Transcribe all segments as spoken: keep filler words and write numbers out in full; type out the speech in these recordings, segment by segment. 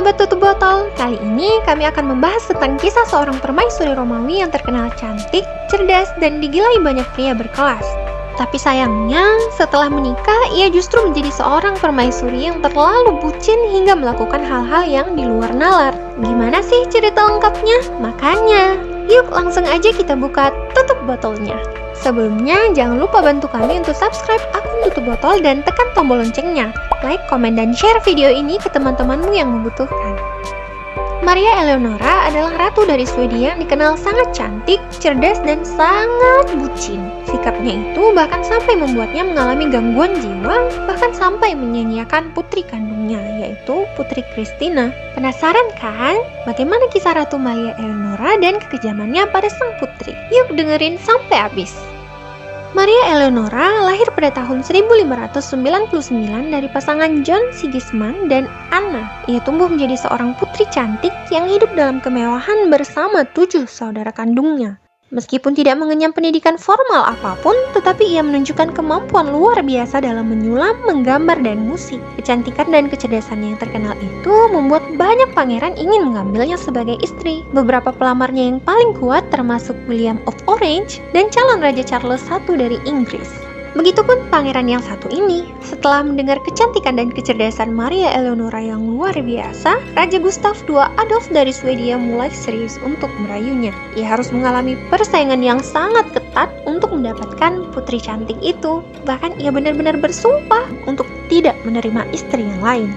sahabat tutup botol, kali ini kami akan membahas tentang kisah seorang permaisuri Romawi yang terkenal cantik, cerdas, dan digilai banyak pria berkelas. Tapi sayangnya, setelah menikah, ia justru menjadi seorang permaisuri yang terlalu bucin hingga melakukan hal-hal yang di luar nalar. Gimana sih cerita lengkapnya? Makanya, yuk langsung aja kita buka tutup botolnya. Sebelumnya, jangan lupa bantu kami untuk subscribe akun Tutup Botol dan tekan tombol loncengnya. Like, komen, dan share video ini ke teman-temanmu yang membutuhkan. Maria Eleonora adalah ratu dari Swedia yang dikenal sangat cantik, cerdas, dan sangat bucin. Sikapnya itu bahkan sampai membuatnya mengalami gangguan jiwa, bahkan sampai menyanyiakan putri kandungnya, yaitu Putri Christina. Penasaran kan? Bagaimana kisah Ratu Maria Eleonora dan kekejamannya pada sang putri? Yuk dengerin sampai habis. Maria Eleonora lahir pada tahun seribu lima ratus sembilan puluh sembilan dari pasangan John Sigismund dan Anna. Ia tumbuh menjadi seorang putri cantik yang hidup dalam kemewahan bersama tujuh saudara kandungnya. Meskipun tidak mengenyam pendidikan formal apapun, tetapi ia menunjukkan kemampuan luar biasa dalam menyulam, menggambar, dan musik. Kecantikan dan kecerdasannya yang terkenal itu membuat banyak pangeran ingin mengambilnya sebagai istri. Beberapa pelamarnya yang paling kuat termasuk William of Orange dan calon Raja Charles the First dari Inggris. Begitupun pangeran yang satu ini. Setelah mendengar kecantikan dan kecerdasan Maria Eleonora yang luar biasa, Raja Gustav the Second Adolf dari Swedia mulai serius untuk merayunya. Ia harus mengalami persaingan yang sangat ketat untuk mendapatkan putri cantik itu. Bahkan ia benar-benar bersumpah untuk tidak menerima istri yang lain.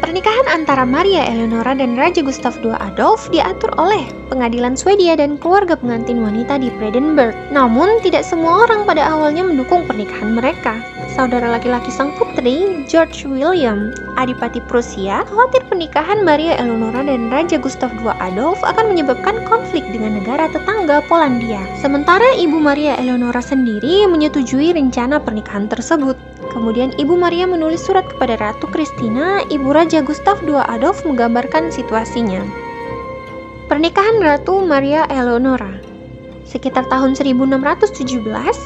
Pernikahan antara Maria Eleonora dan Raja Gustav the Second Adolf diatur oleh pengadilan Swedia dan keluarga pengantin wanita di Brandenburg. Namun, tidak semua orang pada awalnya mendukung pernikahan mereka. Saudara laki-laki sang putri, George William, Adipati Prusia, khawatir pernikahan Maria Eleonora dan Raja Gustav the Second Adolf akan menyebabkan konflik dengan negara tetangga Polandia. Sementara ibu Maria Eleonora sendiri menyetujui rencana pernikahan tersebut. Kemudian ibu Maria menulis surat kepada Ratu Christina, ibu Raja Gustav the Second Adolf, menggambarkan situasinya. Pernikahan Ratu Maria Eleonora. Sekitar tahun seribu enam ratus tujuh belas,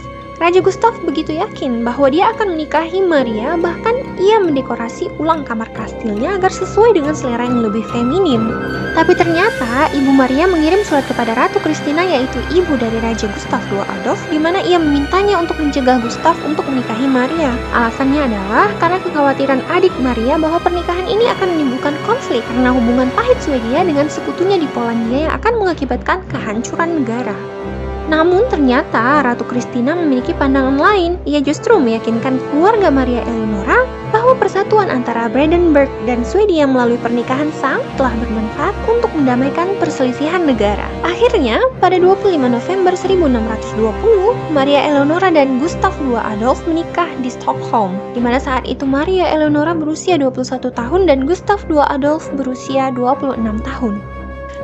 Raja Gustav begitu yakin bahwa dia akan menikahi Maria, bahkan ia mendekorasi ulang kamar kastilnya agar sesuai dengan selera yang lebih feminim. Tapi ternyata ibu Maria mengirim surat kepada Ratu Christina, yaitu ibu dari Raja Gustav the Second Adolf, di mana ia memintanya untuk mencegah Gustav untuk menikahi Maria. Alasannya adalah karena kekhawatiran adik Maria bahwa pernikahan ini akan menimbulkan konflik karena hubungan pahit Swedia dengan sekutunya di Polandia yang akan mengakibatkan kehancuran negara. Namun ternyata Ratu Christina memiliki pandangan lain. Ia justru meyakinkan keluarga Maria Eleonora bahwa persatuan antara Brandenburg dan Swedia melalui pernikahan sang telah bermanfaat untuk mendamaikan perselisihan negara. Akhirnya, pada dua puluh lima November seribu enam ratus dua puluh, Maria Eleonora dan Gustav the Second Adolf menikah di Stockholm, di mana saat itu Maria Eleonora berusia dua puluh satu tahun dan Gustav the Second Adolf berusia dua puluh enam tahun.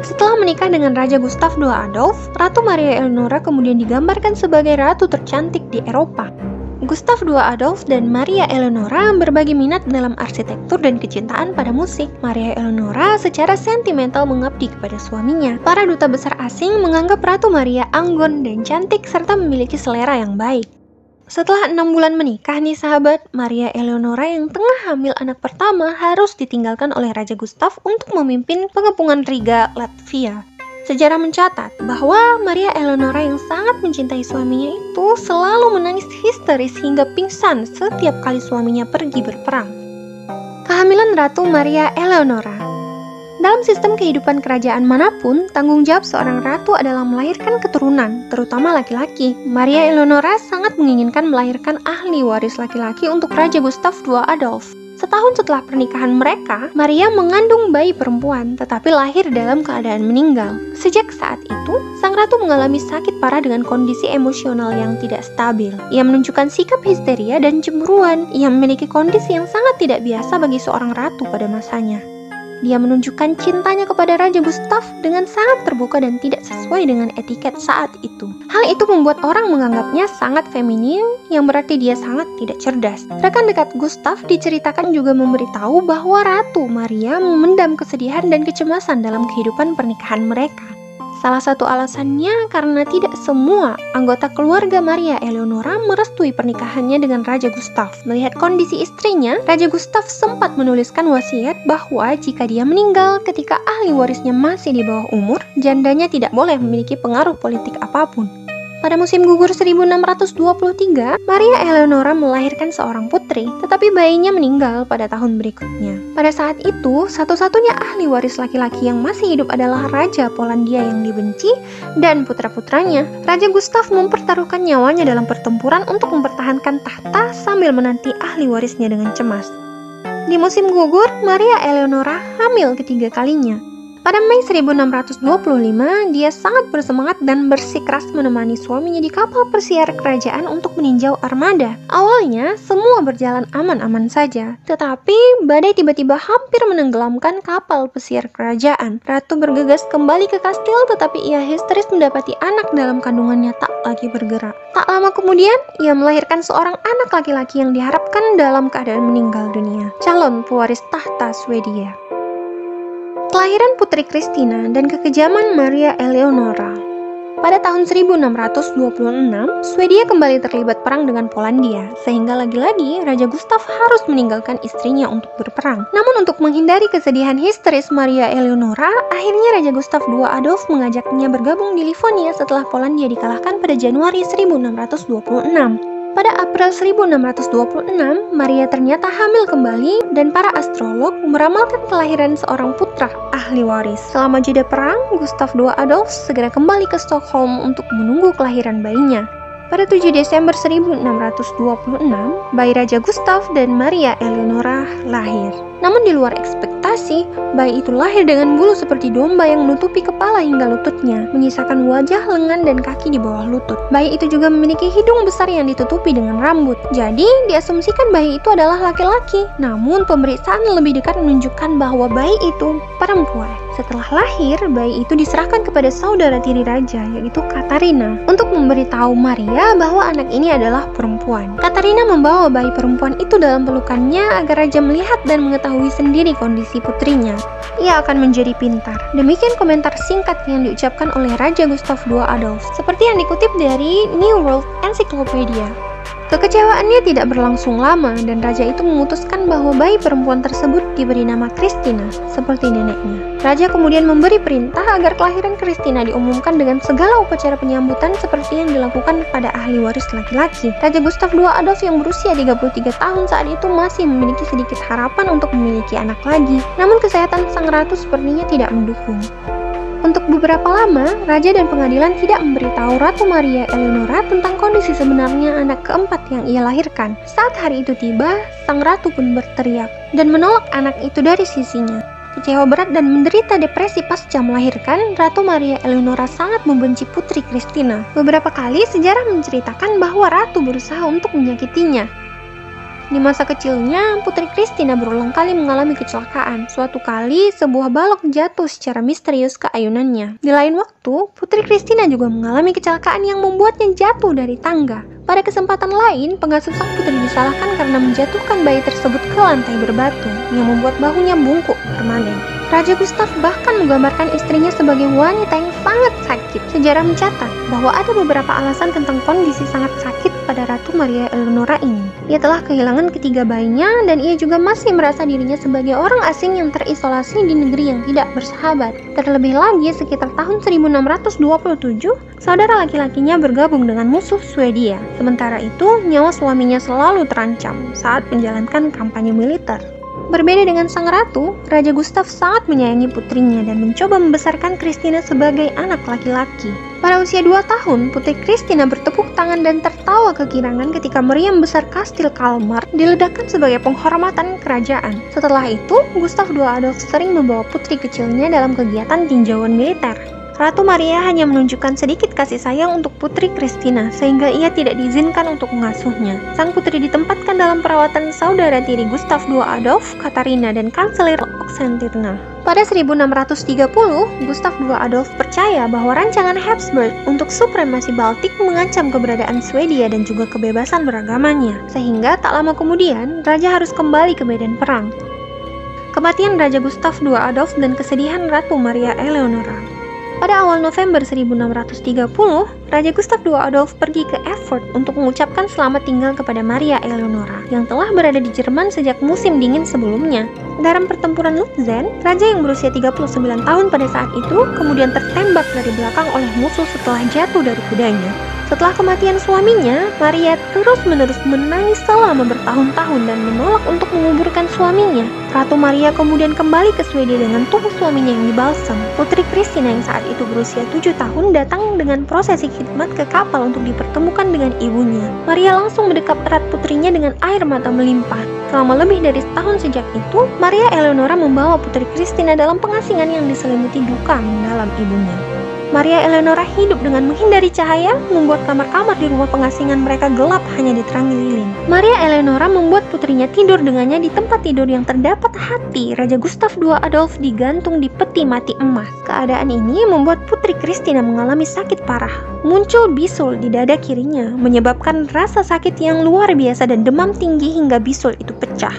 Setelah menikah dengan Raja Gustav the Second Adolf, Ratu Maria Eleonora kemudian digambarkan sebagai ratu tercantik di Eropa. Gustav the Second Adolf dan Maria Eleonora berbagi minat dalam arsitektur dan kecintaan pada musik. Maria Eleonora secara sentimental mengabdi kepada suaminya. Para duta besar asing menganggap Ratu Maria anggun dan cantik serta memiliki selera yang baik. Setelah enam bulan menikah nih sahabat, Maria Eleonora yang tengah hamil anak pertama harus ditinggalkan oleh Raja Gustav untuk memimpin pengepungan Riga, Latvia. Sejarah mencatat bahwa Maria Eleonora yang sangat mencintai suaminya itu selalu menangis histeris hingga pingsan setiap kali suaminya pergi berperang. Kehamilan Ratu Maria Eleonora. Dalam sistem kehidupan kerajaan manapun, tanggung jawab seorang ratu adalah melahirkan keturunan, terutama laki-laki. Maria Eleonora sangat menginginkan melahirkan ahli waris laki-laki untuk Raja Gustav the Second Adolf. Setahun setelah pernikahan mereka, Maria mengandung bayi perempuan, tetapi lahir dalam keadaan meninggal. Sejak saat itu, sang ratu mengalami sakit parah dengan kondisi emosional yang tidak stabil. Ia menunjukkan sikap histeria dan cemburuan. Ia memiliki kondisi yang sangat tidak biasa bagi seorang ratu pada masanya. Dia menunjukkan cintanya kepada Raja Gustav dengan sangat terbuka dan tidak sesuai dengan etiket saat itu. Hal itu membuat orang menganggapnya sangat feminim, yang berarti dia sangat tidak cerdas. Rekan dekat Gustav diceritakan juga memberitahu bahwa Ratu Maria memendam kesedihan dan kecemasan dalam kehidupan pernikahan mereka. Salah satu alasannya karena tidak semua anggota keluarga Maria Eleonora merestui pernikahannya dengan Raja Gustav. Melihat kondisi istrinya, Raja Gustav sempat menuliskan wasiat bahwa jika dia meninggal ketika ahli warisnya masih di bawah umur, jandanya tidak boleh memiliki pengaruh politik apapun. Pada musim gugur seribu enam ratus dua puluh tiga, Maria Eleonora melahirkan seorang putri, tetapi bayinya meninggal pada tahun berikutnya. Pada saat itu, satu-satunya ahli waris laki-laki yang masih hidup adalah Raja Polandia yang dibenci dan putra-putranya. Raja Gustav mempertaruhkan nyawanya dalam pertempuran untuk mempertahankan tahta sambil menanti ahli warisnya dengan cemas. Di musim gugur, Maria Eleonora hamil ketiga kalinya. Pada Mei seribu enam ratus dua puluh lima, dia sangat bersemangat dan bersikeras menemani suaminya di kapal pesiar kerajaan untuk meninjau armada. Awalnya, semua berjalan aman-aman saja. Tetapi, badai tiba-tiba hampir menenggelamkan kapal pesiar kerajaan. Ratu bergegas kembali ke kastil, tetapi ia histeris mendapati anak dalam kandungannya tak lagi bergerak. Tak lama kemudian, ia melahirkan seorang anak laki-laki yang diharapkan dalam keadaan meninggal dunia, calon pewaris tahta Swedia. Kelahiran Putri Christina dan kekejaman Maria Eleonora. Pada tahun seribu enam ratus dua puluh enam, Swedia kembali terlibat perang dengan Polandia, sehingga lagi-lagi Raja Gustav harus meninggalkan istrinya untuk berperang. Namun untuk menghindari kesedihan histeris Maria Eleonora, akhirnya Raja Gustav kedua Adolf mengajaknya bergabung di Livonia setelah Polandia dikalahkan pada Januari seribu enam ratus dua puluh enam. Pada April seribu enam ratus dua puluh enam, Maria ternyata hamil kembali dan para astrolog meramalkan kelahiran seorang putra ahli waris. Selama jeda perang, Gustav kedua Adolf segera kembali ke Stockholm untuk menunggu kelahiran bayinya. Pada tujuh Desember seribu enam ratus dua puluh enam, bayi Raja Gustav dan Maria Eleonora lahir. Namun di luar ekspektasi, bayi itu lahir dengan bulu seperti domba yang menutupi kepala hingga lututnya, menyisakan wajah, lengan, dan kaki di bawah lutut. Bayi itu juga memiliki hidung besar yang ditutupi dengan rambut. Jadi, diasumsikan bayi itu adalah laki-laki. Namun, pemeriksaan lebih dekat menunjukkan bahwa bayi itu perempuan. Setelah lahir, bayi itu diserahkan kepada saudara tiri raja, yaitu Katarina, untuk memberitahu Maria bahwa anak ini adalah perempuan. Katarina membawa bayi perempuan itu dalam pelukannya agar raja melihat dan mengetahui sendiri kondisi putrinya. Ia akan menjadi pintar. Demikian komentar singkat yang diucapkan oleh Raja Gustav kedua Adolf, seperti yang dikutip dari New World Encyclopedia. Kekecewaannya tidak berlangsung lama dan raja itu memutuskan bahwa bayi perempuan tersebut diberi nama Christina, seperti neneknya. Raja kemudian memberi perintah agar kelahiran Christina diumumkan dengan segala upacara penyambutan seperti yang dilakukan pada ahli waris laki-laki. Raja Gustav kedua Adolf yang berusia tiga puluh tiga tahun saat itu masih memiliki sedikit harapan untuk memiliki anak lagi, namun kesehatan sang ratu sepertinya tidak mendukung. Untuk beberapa lama, raja dan pengadilan tidak memberitahu Ratu Maria Eleonora tentang kondisi sebenarnya anak keempat yang ia lahirkan. Saat hari itu tiba, sang ratu pun berteriak dan menolak anak itu dari sisinya. Kecewa berat dan menderita depresi pasca melahirkan, Ratu Maria Eleonora sangat membenci Putri Christina. Beberapa kali sejarah menceritakan bahwa ratu berusaha untuk menyakitinya. Di masa kecilnya, Putri Christina berulang kali mengalami kecelakaan. Suatu kali, sebuah balok jatuh secara misterius ke ayunannya. Di lain waktu, Putri Christina juga mengalami kecelakaan yang membuatnya jatuh dari tangga. Pada kesempatan lain, pengasuh sang putri disalahkan karena menjatuhkan bayi tersebut ke lantai berbatu, yang membuat bahunya bungkuk permanen. Raja Gustav bahkan menggambarkan istrinya sebagai wanita yang sangat sakit. Sejarah mencatat bahwa ada beberapa alasan tentang kondisi sangat sakit pada Ratu Maria Eleonora ini. Ia telah kehilangan ketiga bayinya dan ia juga masih merasa dirinya sebagai orang asing yang terisolasi di negeri yang tidak bersahabat. Terlebih lagi, sekitar tahun seribu enam ratus dua puluh tujuh, saudara laki-lakinya bergabung dengan musuh Swedia. Sementara itu, nyawa suaminya selalu terancam saat menjalankan kampanye militer. Berbeda dengan sang ratu, Raja Gustav sangat menyayangi putrinya dan mencoba membesarkan Christina sebagai anak laki-laki. Pada usia dua tahun, Putri Christina bertepuk tangan dan tertawa kegirangan ketika meriam besar kastil Kalmar diledakkan sebagai penghormatan kerajaan. Setelah itu, Gustav kedua Adolf sering membawa putri kecilnya dalam kegiatan tinjauan militer. Ratu Maria hanya menunjukkan sedikit kasih sayang untuk Putri Christina, sehingga ia tidak diizinkan untuk mengasuhnya. Sang putri ditempatkan dalam perawatan saudara tiri Gustav kedua Adolf, Katarina, dan Kanselir Oxenstierna. Pada seribu enam ratus tiga puluh, Gustav kedua Adolf percaya bahwa rancangan Habsburg untuk supremasi Baltik mengancam keberadaan Swedia dan juga kebebasan beragamanya, sehingga tak lama kemudian, raja harus kembali ke medan perang. Kematian Raja Gustav kedua Adolf dan kesedihan Ratu Maria Eleonora. Pada awal November seribu enam ratus tiga puluh, Raja Gustav kedua Adolf pergi ke Erfurt untuk mengucapkan selamat tinggal kepada Maria Eleonora yang telah berada di Jerman sejak musim dingin sebelumnya. Dalam pertempuran Lutzen, raja yang berusia tiga puluh sembilan tahun pada saat itu kemudian tertembak dari belakang oleh musuh setelah jatuh dari kudanya. Setelah kematian suaminya, Maria terus-menerus menangis selama bertahun-tahun dan menolak untuk menguburkan suaminya. Ratu Maria kemudian kembali ke Swedia dengan tubuh suaminya yang dibalsam. Putri Christina yang saat itu berusia tujuh tahun datang dengan prosesi khidmat ke kapal untuk dipertemukan dengan ibunya. Maria langsung mendekap erat putrinya dengan air mata melimpah. Selama lebih dari setahun sejak itu, Maria Eleonora membawa Putri Christina dalam pengasingan yang diselimuti duka mendalam ibunya. Maria Eleonora hidup dengan menghindari cahaya, membuat kamar-kamar di rumah pengasingan mereka gelap hanya diterangi lilin. Maria Eleonora membuat putrinya tidur dengannya di tempat tidur yang terdapat hati Raja Gustav kedua Adolf digantung di peti mati emas. Keadaan ini membuat Putri Christina mengalami sakit parah. Muncul bisul di dada kirinya, menyebabkan rasa sakit yang luar biasa dan demam tinggi hingga bisul itu pecah.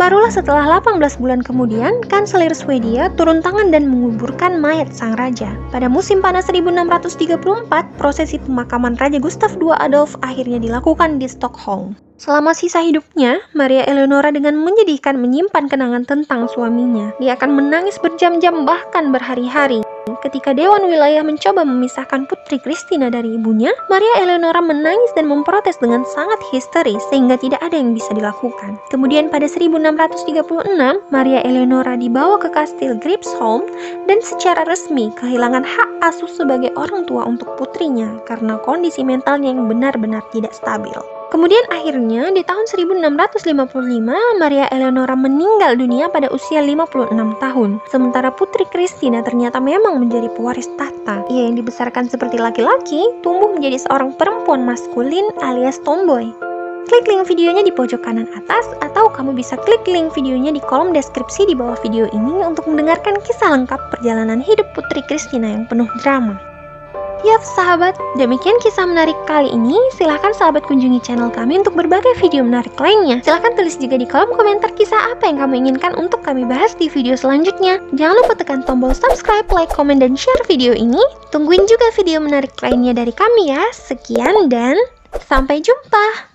Barulah setelah delapan belas bulan kemudian, Kanselir Swedia turun tangan dan menguburkan mayat sang raja. Pada musim panas seribu enam ratus tiga puluh empat, prosesi pemakaman Raja Gustav kedua Adolf akhirnya dilakukan di Stockholm. Selama sisa hidupnya, Maria Eleonora dengan menyedihkan menyimpan kenangan tentang suaminya. Dia akan menangis berjam-jam bahkan berhari-hari. Ketika Dewan Wilayah mencoba memisahkan Putri Christina dari ibunya, Maria Eleonora menangis dan memprotes dengan sangat histeris sehingga tidak ada yang bisa dilakukan. Kemudian pada seribu enam ratus tiga puluh enam, Maria Eleonora dibawa ke Kastil Gripsholm dan secara resmi kehilangan hak asuh sebagai orang tua untuk putrinya karena kondisi mentalnya yang benar-benar tidak stabil. Kemudian akhirnya di tahun seribu enam ratus lima puluh lima, Maria Eleonora meninggal dunia pada usia lima puluh enam tahun. Sementara Putri Christina ternyata memang menjadi pewaris tahta. Ia yang dibesarkan seperti laki-laki, tumbuh menjadi seorang perempuan maskulin alias tomboy. Klik link videonya di pojok kanan atas atau kamu bisa klik link videonya di kolom deskripsi di bawah video ini untuk mendengarkan kisah lengkap perjalanan hidup Putri Christina yang penuh drama. Yap sahabat, demikian kisah menarik kali ini. Silahkan sahabat kunjungi channel kami untuk berbagai video menarik lainnya. Silahkan tulis juga di kolom komentar kisah apa yang kamu inginkan untuk kami bahas di video selanjutnya. Jangan lupa tekan tombol subscribe, like, komen, dan share video ini. Tungguin juga video menarik lainnya dari kami ya. Sekian dan sampai jumpa.